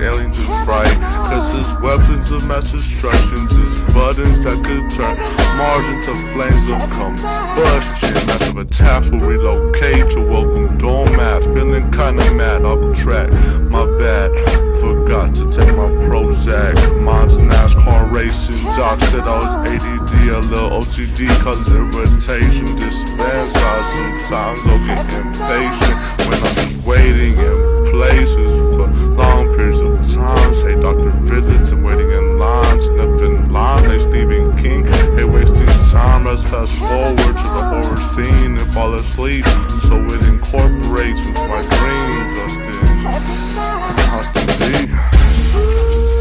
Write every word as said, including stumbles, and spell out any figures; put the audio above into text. aliens in fright. Cause his weapons of mass destruction, his buttons that could turn Mars into flames of combustion. Massive attacks will relocate to welcome doormat. Feeling kinda mad, off track, my bad. Forgot to take my Prozac. Mom's NASCAR racing. Doc said I was A D D, a little O C D, cause irritation. Dispense, I sometimes I'll get impatient when I'm just waiting in places for long periods of time. Say doctor visits and waiting in line, sniffing line like Stephen King. Hey, wasting time, let's fast forward to the horror scene and fall asleep, so it incorporates into my dreams. Austin, Austin D.